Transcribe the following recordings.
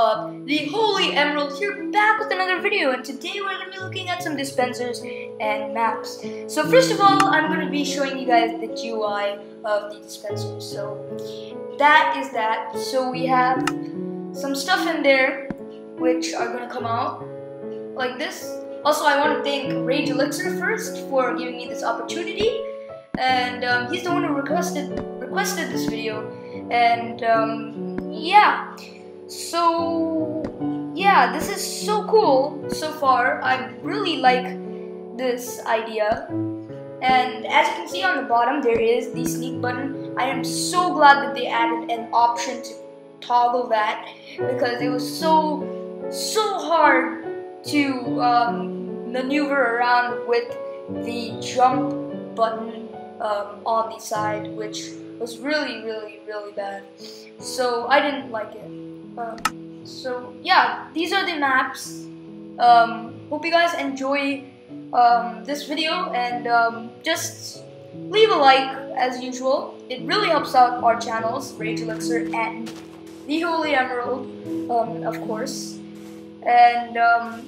up, The Holy Emerald here, back with another video, and today we're going to be looking at some dispensers and maps. So first of all, I'm going to be showing you guys the GUI of the dispensers. So that is that. So we have some stuff in there which are going to come out like this. Also, I want to thank Rage Elixir first for giving me this opportunity, and he's the one who requested this video, and yeah. So yeah, this is so cool so far. I really like this idea, and as you can see on the bottom, there is the sneak button. I am so glad that they added an option to toggle that, because it was so hard to maneuver around with the jump button on the side, which was really bad. So I didn't like it. So yeah, these are the maps. Hope you guys enjoy this video, and just leave a like as usual. It really helps out our channels, Rage Elixir and The Holy Emerald, of course. And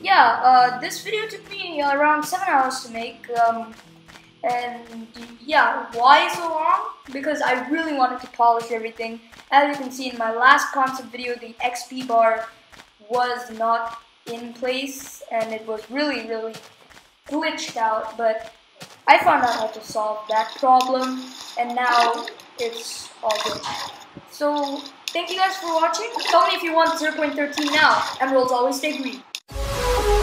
yeah, this video took me around 7 hours to make, and yeah, why so long? Because I really wanted to polish everything. As you can see in my last concept video, the XP bar was not in place, and it was really glitched out, but I found out how to solve that problem, and now it's all good. So thank you guys for watching. Tell me if you want 0.13 now. Emeralds always stay green.